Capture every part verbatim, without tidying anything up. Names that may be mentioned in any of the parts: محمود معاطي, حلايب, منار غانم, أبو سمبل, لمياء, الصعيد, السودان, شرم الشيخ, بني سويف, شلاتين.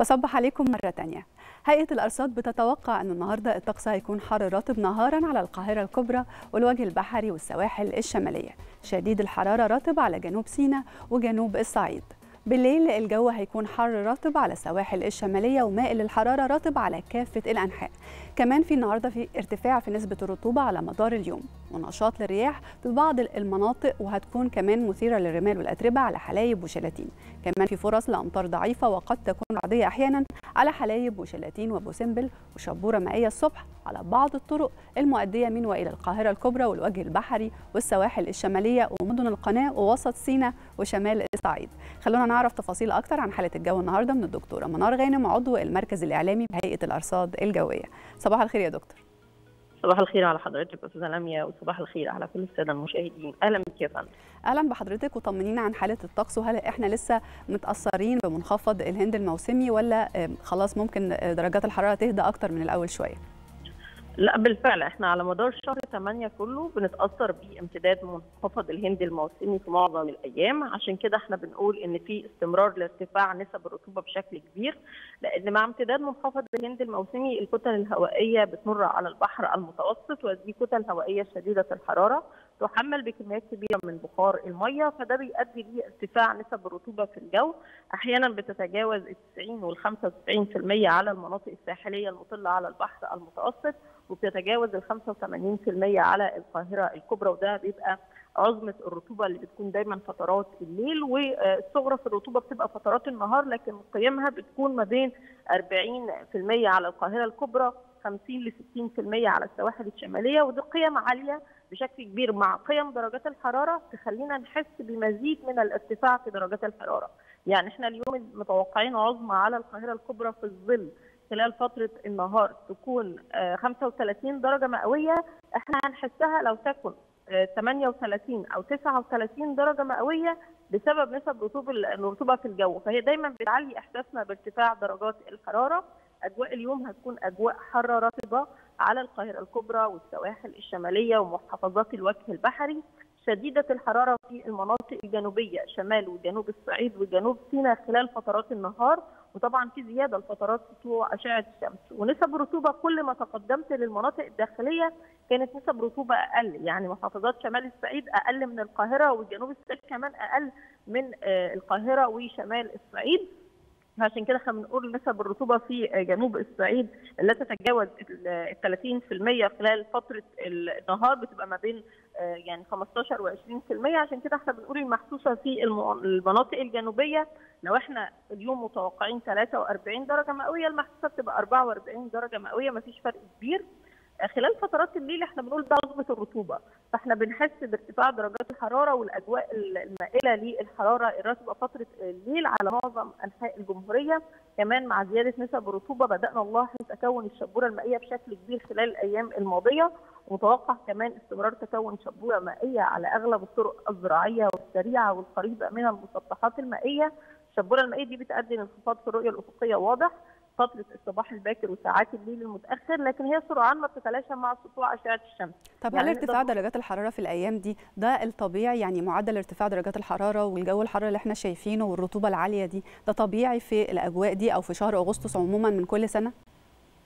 بصبح عليكم مرة تانية. هيئة الأرصاد بتتوقع أن النهاردة الطقس هيكون حر رطب نهارا على القاهرة الكبرى والوجه البحري والسواحل الشمالية، شديد الحرارة رطب على جنوب سيناء وجنوب الصعيد. بالليل الجو هيكون حر رطب على السواحل الشمالية ومائل الحرارة رطب على كافة الأنحاء. كمان في النهاردة في ارتفاع في نسبة الرطوبة على مدار اليوم ونشاط للرياح في بعض المناطق، وهتكون كمان مثيرة للرمال والأتربة على حلايب وشلاتين. كمان في فرص لأمطار ضعيفة وقد تكون رعدية أحيانا على حلايب وشلاتين وبوسمبل وشبورة مائية الصبح على بعض الطرق المؤدية من وإلى القاهرة الكبرى والوجه البحري والسواحل الشمالية ومدن القناة ووسط سيناء وشمال الصعيد. خلونا نعرف تفاصيل أكتر عن حالة الجو النهاردة من الدكتورة منار غانم، عضو المركز الإعلامي بهيئة الأرصاد الجوية. صباح الخير يا دكتور. صباح الخير على حضرتك أستاذة لمياء، وصباح الخير على كل السادة المشاهدين. أهلا بك يا فندم. أهلا بحضرتك، وطمنينا عن حالة الطقس، وهل إحنا لسه متأثرين بمنخفض الهند الموسمي ولا خلاص ممكن درجات الحرارة تهدى أكتر من الأول شوية؟ لا بالفعل، احنا على مدار شهر ثمانية كله بنتأثر بامتداد منخفض الهند الموسمي في معظم الأيام، عشان كده احنا بنقول إن في استمرار لارتفاع نسب الرطوبة بشكل كبير، لأن مع امتداد منخفض الهند الموسمي الكتل الهوائية بتمر على البحر المتوسط، ودي كتل هوائية شديدة الحرارة تحمل بكميات كبيرة من بخار المية، فده بيؤدي لارتفاع نسب الرطوبة في الجو، أحيانا بتتجاوز التسعين والخمسة وتسعين بالمية على المناطق الساحلية المطلة على البحر المتوسط، وبتتجاوز ال خمسة وثمانين بالمية على القاهرة الكبرى، وده بيبقى عظمة الرطوبة اللي بتكون دايما فترات الليل، والصغرى في الرطوبة بتبقى فترات النهار، لكن قيمها بتكون ما بين أربعين بالمية على القاهرة الكبرى، خمسين لستين بالمية على السواحل الشمالية، ودي قيم عالية بشكل كبير مع قيم درجات الحرارة تخلينا نحس بمزيد من الارتفاع في درجات الحرارة. يعني احنا اليوم متوقعين عظمة على القاهرة الكبرى في الظل خلال فترة النهار تكون خمسة وثلاثين درجة مئوية، احنا هنحسها لو تكون ثمانية وثلاثين أو تسعة وثلاثين درجة مئوية بسبب نسب الرطوبة في الجو، فهي دايما بتعلي إحساسنا بارتفاع درجات الحرارة. أجواء اليوم هتكون أجواء حارة رطبة على القاهرة الكبرى والسواحل الشمالية ومحافظات الوجه البحري، شديدة الحرارة في المناطق الجنوبية شمال وجنوب الصعيد وجنوب سيناء خلال فترات النهار، وطبعا في زيادة لفترات سطوع أشعة الشمس، ونسب الرطوبة كل ما تقدمت للمناطق الداخلية كانت نسب رطوبة أقل، يعني محافظات شمال الصعيد أقل من القاهرة وجنوب الصعيد كمان أقل من القاهرة وشمال الصعيد، عشان كده احنا بنقول نسب الرطوبه في جنوب الصعيد لا تتجاوز ال ثلاثين بالمية خلال فتره النهار، بتبقى ما بين يعني خمستاشر وعشرين بالمية، عشان كده احنا بنقول المحسوسه في المناطق الجنوبيه لو احنا اليوم متوقعين ثلاثة وأربعين درجه مئويه المحسوسه بتبقى أربعة وأربعين درجه مئويه، ما فيش فرق كبير. خلال فترات الليل احنا بنقول ده عظمه الرطوبه، فاحنا بنحس بارتفاع درجات الحراره والاجواء المائله للحراره الرطبه فتره الليل على معظم انحاء الجمهوريه، كمان مع زياده نسب الرطوبه بدانا نلاحظ تكون الشبوره المائيه بشكل كبير خلال الايام الماضيه، ومتوقع كمان استمرار تكون شبوره مائيه على اغلب الطرق الزراعيه والسريعه والقريبه من المسطحات المائيه، الشبوره المائيه دي بتؤدي لانخفاض في الرؤيه الافقيه واضح فترة الصباح الباكر وساعات الليل المتأخر، لكن هي سرعان ما بتتلاشى مع سطوع أشعة الشمس. طب يعني هل ارتفاع درجات الحرارة في الأيام دي ده الطبيعي؟ يعني معدل ارتفاع درجات الحرارة والجو الحر اللي احنا شايفينه والرطوبة العالية دي ده طبيعي في الأجواء دي أو في شهر أغسطس عموما من كل سنة؟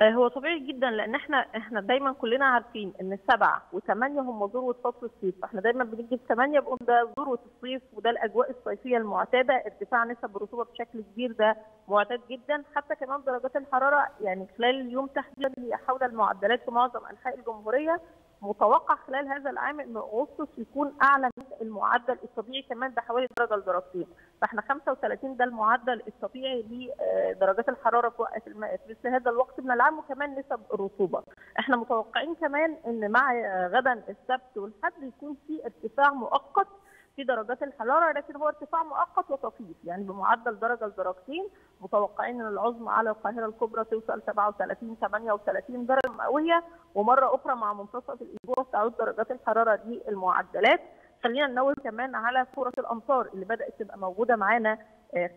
هو طبيعي جدا، لان احنا احنا دايما كلنا عارفين ان السبعه وثمانيه هم ذروه فصل الصيف، فاحنا دايما بنيجي في ثمانيه بنقول ده ذروه الصيف وده الاجواء الصيفيه المعتاده، ارتفاع نسب الرطوبه بشكل كبير ده معتاد جدا، حتى كمان درجات الحراره يعني خلال اليوم تحديدا هي حول المعدلات في معظم انحاء الجمهوريه، متوقع خلال هذا العام ان اغسطس يكون اعلى من المعدل الطبيعي كمان بحوالي درجه لدرجتين، فاحنا خمسة وثلاثين ده المعدل الطبيعي لدرجات الحراره في مثل هذا الوقت من العام، وكمان نسب الرطوبه. احنا متوقعين كمان ان مع غدا السبت والحد يكون في ارتفاع مؤقت في درجات الحراره، لكن هو ارتفاع مؤقت وطفيف يعني بمعدل درجه لدرجتين، متوقعين ان العظمى على القاهره الكبرى توصل سبعة وثلاثين ثمانية وثلاثين درجه مئويه، ومره اخرى مع منتصف الاسبوع تعود درجات الحراره دي المعدلات. خلينا ننوه كمان على فرص الامطار اللي بدات تبقى موجوده معانا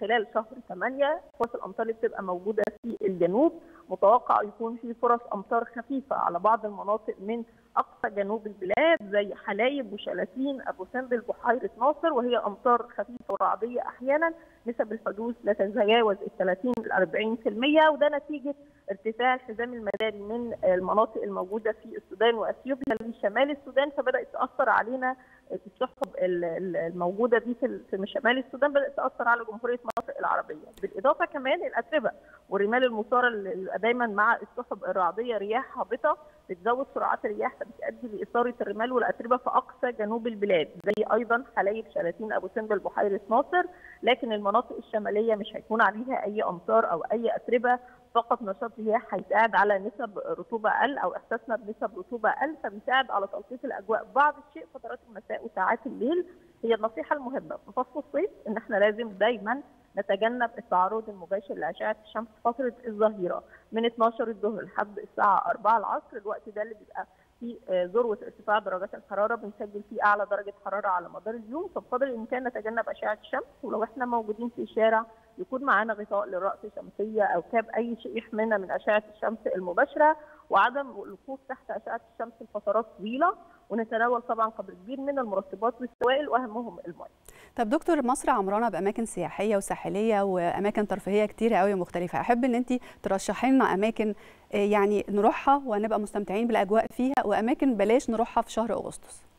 خلال شهر ثمانية، فرص الامطار اللي بتبقى موجوده في الجنوب، متوقع يكون في فرص امطار خفيفه على بعض المناطق من اقصى جنوب البلاد زي حلايب وشلاتين ابو سمبل بحيره ناصر، وهي امطار خفيفه ورعديه احيانا. نسب الحدوث لا تتجاوز ال ثلاثين إلى أربعين بالمئة، وده نتيجه ارتفاع الحزام المداري من المناطق الموجوده في السودان واثيوبيا لشمال السودان، فبدات تاثر علينا السحب الموجوده دي في شمال السودان، بدات تاثر على جمهوريه مصر العربيه، بالاضافه كمان الاتربه والرمال المثاره اللي دايما مع السحب الرعديه رياح هابطه بتزود سرعات الرياح فبتؤدي لاثاره الرمال والاتربه في اقصى جنوب البلاد زي ايضا حلايب شلاتين ابو سمبل بحيره ناصر، لكن المناطق الشماليه مش هيكون عليها اي امطار او اي اتربه، فقط نشاط الرياح هيساعد على نسب رطوبه اقل او احساسنا بنسب رطوبه اقل، فبيساعد على تلطيف الاجواء بعض الشيء فترات المساء وساعات الليل. هي النصيحه المهمه في فصل الصيف ان احنا لازم دايما نتجنب التعرض المباشر لاشعه الشمس فتره الظهيره من اتناشر الظهر لحد الساعه أربعة العصر، الوقت ده اللي بيبقى في ذروه ارتفاع درجات الحراره، بنسجل فيه اعلى درجه حراره على مدار اليوم، فبقدر الامكان نتجنب اشعه الشمس، ولو احنا موجودين في الشارع يكون معانا غطاء للراس شمسيه او كاب اي شيء يحمينا من اشعه الشمس المباشره، وعدم الوقوف تحت اشعه الشمس لفترات طويله، ونتناول طبعا قدر كبير من المرطبات والسوائل واهمهم الماء. طب دكتور، مصر عمرانه باماكن سياحيه وساحليه واماكن ترفيهيه كتيره قوي مختلفه، احب ان انت ترشحي لنا اماكن يعني نروحها ونبقى مستمتعين بالاجواء فيها، واماكن بلاش نروحها في شهر اغسطس.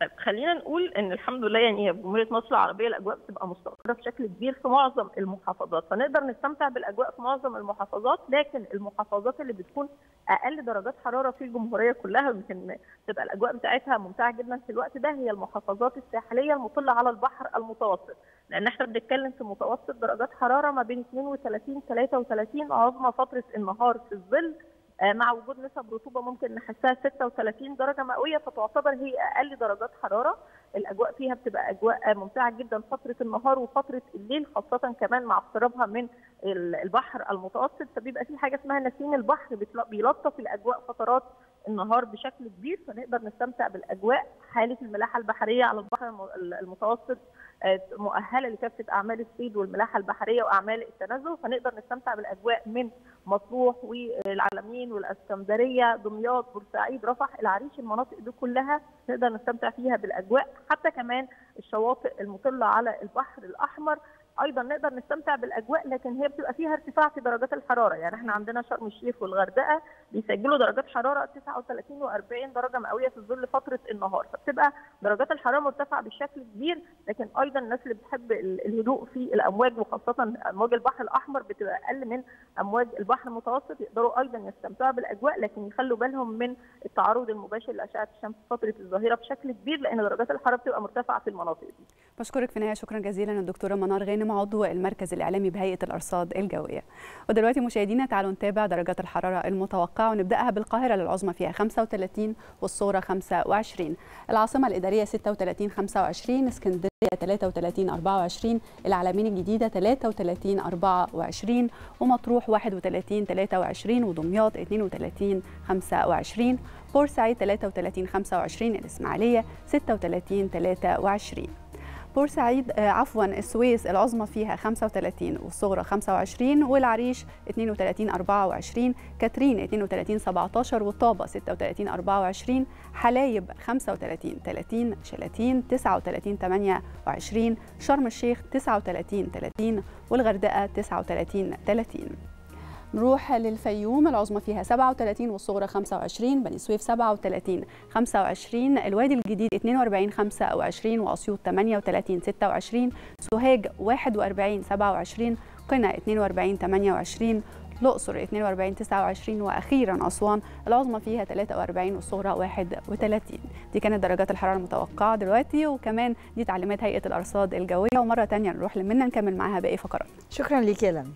طيب خلينا نقول ان الحمد لله يعني جمهوريه مصر العربيه الاجواء بتبقى مستقره بشكل كبير في معظم المحافظات، فنقدر نستمتع بالاجواء في معظم المحافظات، لكن المحافظات اللي بتكون اقل درجات حراره في الجمهوريه كلها يمكن تبقى الاجواء بتاعتها ممتعه جدا في الوقت ده، هي المحافظات الساحليه المطله على البحر المتوسط، لان احنا بنتكلم في متوسط درجات حراره ما بين اتنين وتلاتين وتلاتة وتلاتين عظمى فتره النهار في الظل، مع وجود نسب رطوبه ممكن نحسها ستة وتلاتين درجه مئويه، فتعتبر هي اقل درجات حراره، الاجواء فيها بتبقى اجواء ممتعه جدا فتره النهار وفتره الليل، خاصه كمان مع اقترابها من البحر المتوسط، فبيبقى في حاجه اسمها نسيم البحر بيلطف الاجواء فترات النهار بشكل كبير، فنقدر نستمتع بالاجواء. حاله الملاحه البحريه على البحر المتوسط مؤهله لكافه اعمال الصيد والملاحه البحريه واعمال التنزه، فنقدر نستمتع بالاجواء من مطروح والعلمين والاسكندريه، دمياط، بورسعيد، رفح، العريش، المناطق دي كلها نقدر نستمتع فيها بالاجواء، حتى كمان الشواطئ المطله على البحر الاحمر ايضا نقدر نستمتع بالاجواء، لكن هي بتبقى فيها ارتفاع في درجات الحراره، يعني احنا عندنا شرم الشيخ والغردقه بيسجلوا درجات حراره تسعة وتلاتين وأربعين درجه مئويه في الظل فتره النهار، فبتبقى درجات الحراره مرتفعه بشكل كبير، لكن ايضا الناس اللي بتحب الهدوء في الامواج وخاصه امواج البحر الاحمر بتبقى اقل من امواج البحر المتوسط يقدروا ايضا يستمتعوا بالاجواء، لكن يخلوا بالهم من التعرض المباشر لاشعه الشمس فتره الظهيره بشكل كبير، لان درجات الحراره بتبقى مرتفعه في المناطق دي. بشكرك في النهايه، شكرا جزيلا الدكتوره منار غانم عضو المركز الإعلامي بهيئة الأرصاد الجوية. ودلوقتي مشاهدينا تعالوا نتابع درجات الحرارة المتوقعة، ونبدأها بالقاهرة للعظمى فيها خمسة وتلاتين والصورة خمسة وعشرين، العاصمة الإدارية ستة وتلاتين خمسة وعشرين، اسكندرية تلاتة وتلاتين أربعة وعشرين، العلمين الجديدة تلاتة وتلاتين أربعة وعشرين، ومطروح واحد وتلاتين تلاتة وعشرين، ودمياط اتنين وتلاتين خمسة وعشرين، بورسعيد تلاتة وتلاتين خمسة وعشرين، الإسماعيلية ستة وتلاتين تلاتة وعشرين. بورسعيد عفوا السويس العظمى فيها خمسة وتلاتين والصغرى خمسة وعشرين، والعريش اتنين وتلاتين أربعة وعشرين، كاترين اتنين وتلاتين سبعتاشر، والطابة ستة وتلاتين أربعة وعشرين، حلايب خمسة وتلاتين تلاتين، شلاتين تسعة وتلاتين تمانية وعشرين، شرم الشيخ تسعة وتلاتين تلاتين، والغردقة تسعة وتلاتين تلاتين. نروح للفيوم العظمى فيها سبعة وتلاتين والصغرى خمسة وعشرين، بني سويف سبعة وتلاتين خمسة وعشرين، الوادي الجديد اتنين وأربعين خمسة وعشرين، واسيوط تمانية وتلاتين ستة وعشرين، سوهاج واحد وأربعين سبعة وعشرين، قنا اتنين وأربعين تمانية وعشرين، الاقصر اتنين وأربعين تسعة وعشرين، واخيرا اسوان العظمى فيها تلاتة وأربعين والصغرى واحد وتلاتين. دي كانت درجات الحراره المتوقعه دلوقتي، وكمان دي تعليمات هيئه الارصاد الجويه، ومره ثانيه نروح لمنى نكمل معاها باقي فقراتنا. شكرا ليك يا لمياء.